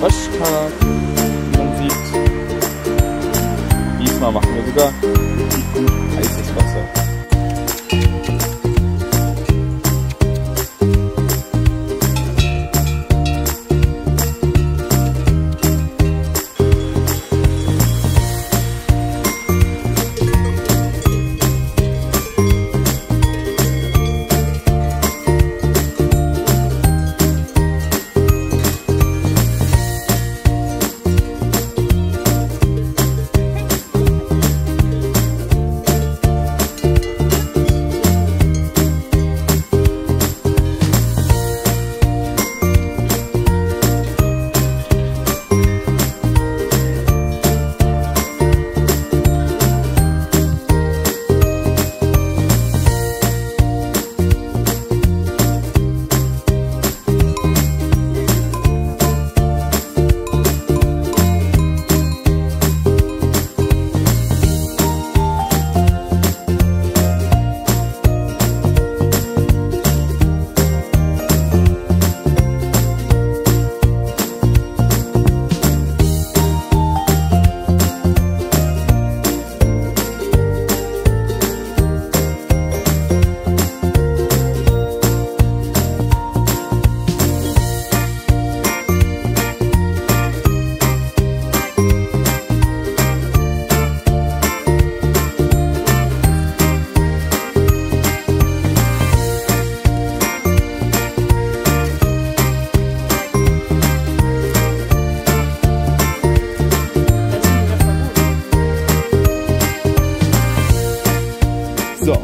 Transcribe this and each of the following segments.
Waschpark. Man sieht, diesmal machen wir sogar richtig gut heißes Wasser.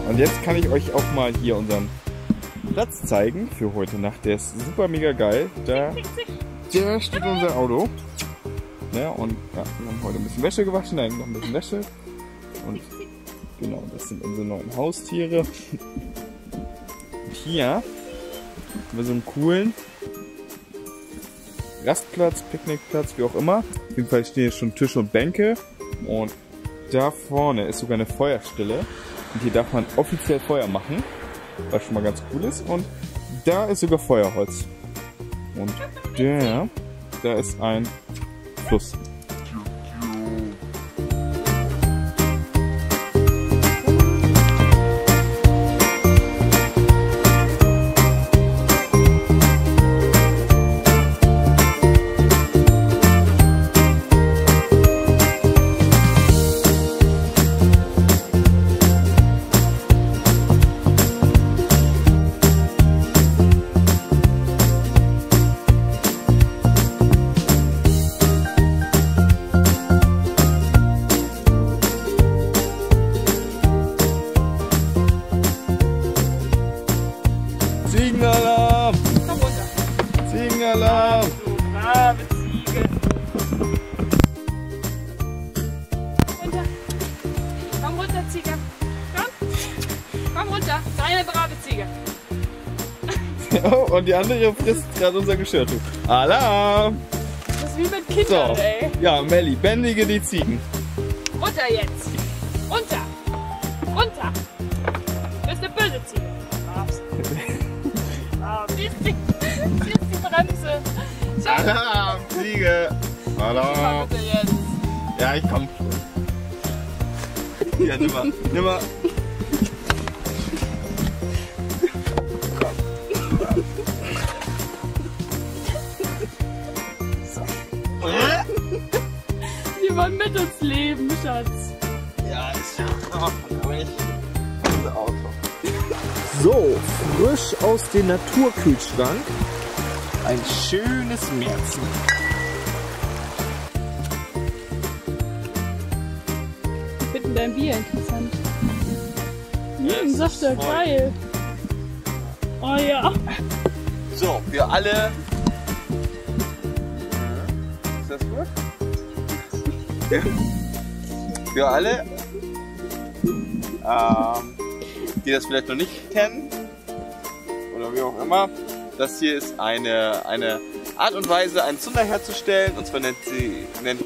Und jetzt kann ich euch auch mal hier unseren Platz zeigen für heute Nacht. Der ist super mega geil. Da steht unser Auto. Ja, und ja, wir haben heute ein bisschen Wäsche gewaschen, da hängt noch ein bisschen Wäsche. Und genau, das sind unsere neuen Haustiere. Hier haben wir so einen coolen Rastplatz, Picknickplatz, wie auch immer. Auf jeden Fall stehen hier schon Tische und Bänke. Und da vorne ist sogar eine Feuerstelle. Und hier darf man offiziell Feuer machen, was schon mal ganz cool ist. Und da ist sogar Feuerholz. Und da ist ein Fluss. Ziegenalarm! Komm runter! Ziegenalarm! Brave Ziege! Runter! Komm runter, Ziege! Komm! Komm runter! Deine brave Ziege! Oh, und die andere frisst gerade unser Geschirrtuch. Alarm! Das ist wie mit Kindern, so. Ey! Ja, Melli, bändige die Ziegen! Runter jetzt! Runter! Runter! Du bist eine böse Ziege! Hier ist die Bremse. Schau. Alarm, Ziege. Alarm. Ja, ich komm schon. Ja, nimmer. Nimmer. Die wollen mit uns leben, Schatz. Ja, ist ja nicht. Unser Auto. So, frisch aus dem Naturkühlschrank, ein schönes Märzen. Ich finde dein Bier interessant. Safter, geil. Oh ja. So, wir alle... Ist das gut? Wir alle... die das vielleicht noch nicht kennen oder wie auch immer, das hier ist eine Art und Weise, einen Zunder herzustellen, und zwar nennt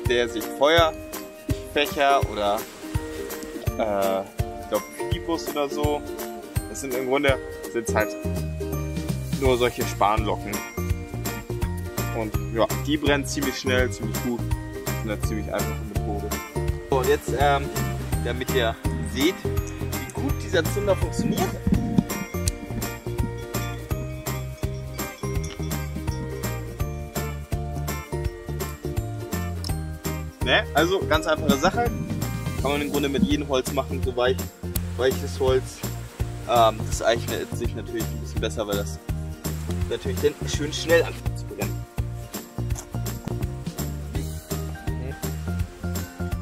der sich Feuerfächer oder ich glaube Pibus oder so. Das sind im Grunde halt nur solche Spanlocken, Und ja, die brennt ziemlich schnell, ziemlich gut. Und eine ziemlich einfache Methode. So, und jetzt, damit ihr seht, wie gut dieser Zünder funktioniert. Ne? Also ganz einfache Sache. Kann man im Grunde mit jedem Holz machen, so weiches Holz. Das eignet sich natürlich ein bisschen besser, weil das natürlich dann schön schnell anfängt zu brennen.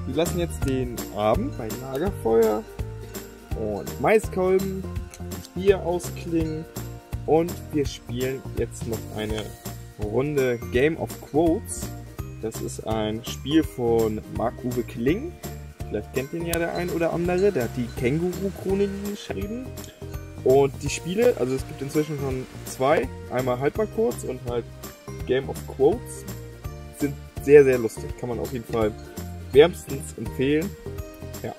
Wir lassen jetzt den Abend bei Lagerfeuer und Maiskolben, Bier ausklingen und wir spielen jetzt noch eine Runde Game of Quotes. Das ist ein Spiel von Marc-Uwe Kling. Vielleicht kennt ihn ja der ein oder andere, der hat die Känguru-Kroniken geschrieben. Und die Spiele, also es gibt inzwischen schon zwei, einmal Halbakurz und halt Game of Quotes, sind sehr, sehr lustig. Kann man auf jeden Fall wärmstens empfehlen. Ja.